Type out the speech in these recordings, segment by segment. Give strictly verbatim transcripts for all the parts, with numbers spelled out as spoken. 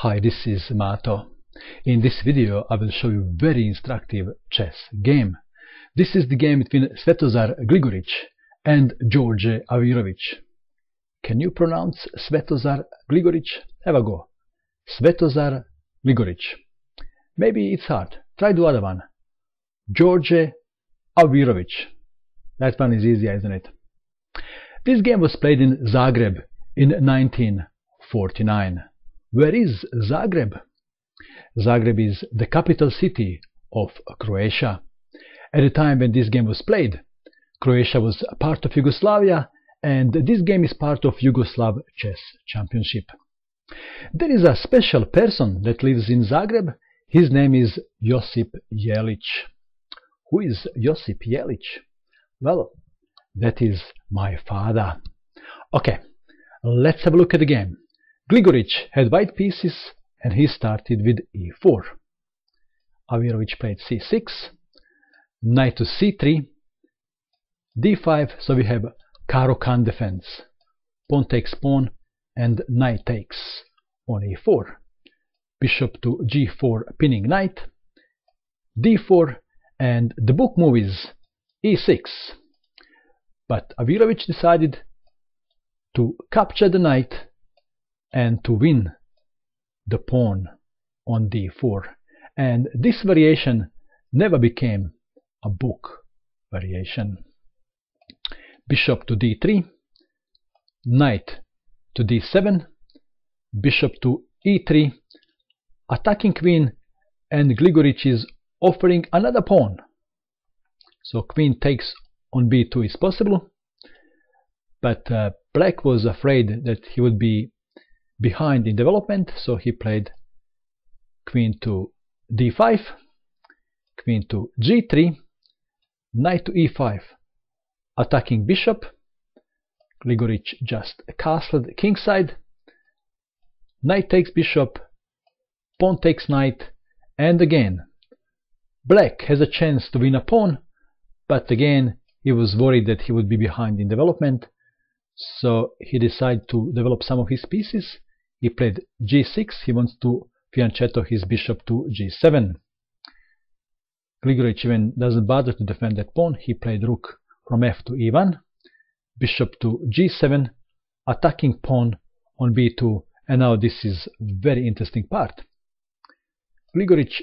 Hi, this is Mato. In this video I will show you very instructive chess game. This is the game between Svetozar Gligorić and Djordje Avirović. Can you pronounce Svetozar Gligorić? Have a go. Svetozar Gligorić. Maybe it's hard. Try the other one. Djordje Avirović. That one is easier, isn't it? This game was played in Zagreb in nineteen forty-nine. Where is Zagreb? Zagreb is the capital city of Croatia. At the time when this game was played, Croatia was a part of Yugoslavia, and this game is part of Yugoslav Chess Championship. There is a special person that lives in Zagreb. His name is Josip Jelić. Who is Josip Jelić? Well, that is my father. Okay, let's have a look at the game. Gligorić had white pieces and he started with e four. Avirović played c six, knight to c three, d five, so we have Caro-Kann defense. Pawn takes pawn and knight takes on e four. Bishop to g four, pinning knight, d four, and the book move is e six. But Avirović decided to capture the knight and to win the pawn on d four, and this variation never became a book variation. Bishop to d three, knight to d seven, bishop to e three, attacking queen, and Gligorić is offering another pawn. So queen takes on b two is possible, but uh, black was afraid that he would be behind in development, so he played queen to d five, queen to g three, knight to e five, attacking bishop. Gligorić just castled kingside. Knight takes bishop, pawn takes knight, and again black has a chance to win a pawn, but again he was worried that he would be behind in development, so he decided to develop some of his pieces. He played g six, he wants to fianchetto his bishop to g seven. Gligorić even doesn't bother to defend that pawn. He played rook from f to e one, bishop to g seven, attacking pawn on b two, and now this is very interesting part. Gligorić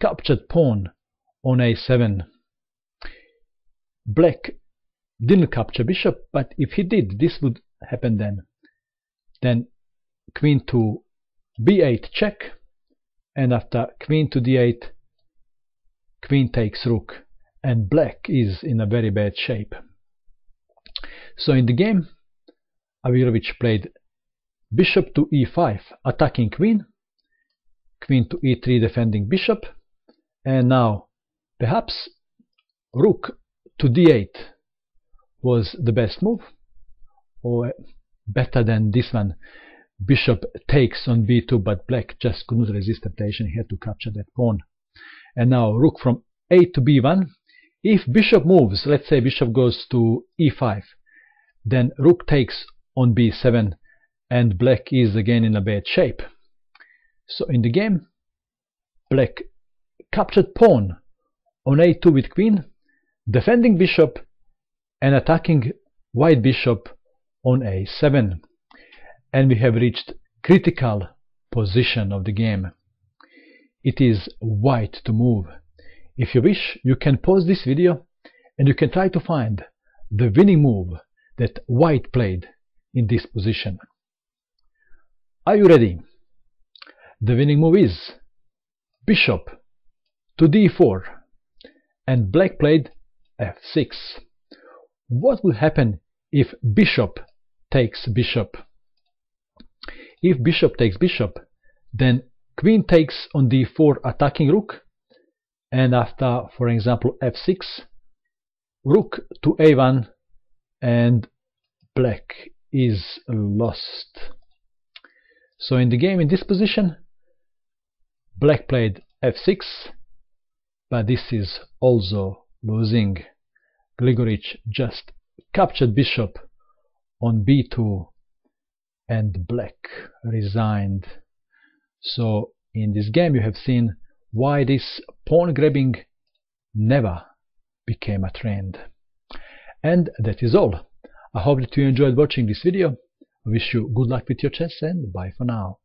captured pawn on a seven. Black didn't capture bishop, but if he did, this would happen then. Then queen to b eight check, and after queen to d eight, queen takes rook, and black is in a very bad shape. So in the game, Avirović played bishop to e five, attacking queen, queen to e three, defending bishop, and now perhaps rook to d eight was the best move, or better than this one. Bishop takes on b two, but black just couldn't resist temptation. He had to capture that pawn. And now rook from a to b one. If bishop moves, let's say bishop goes to e five, then rook takes on b seven, and black is again in a bad shape. So in the game, black captured pawn on a two with queen, defending bishop and attacking white bishop on a seven, and we have reached critical position of the game. It is white to move. If you wish, you can pause this video and you can try to find the winning move that white played in this position. Are you ready? The winning move is bishop to d four, and black played f six. What will happen if bishop takes bishop? If bishop takes bishop, then queen takes on d four, attacking rook, and after, for example, f six, rook to a one, and black is lost. So in the game, in this position, black played f six, but this is also losing. Gligorić just captured bishop on b two, and black resigned. So in this game you have seen why this pawn grabbing never became a trend. And that is all. I hope that you enjoyed watching this video. I wish you good luck with your chess and bye for now.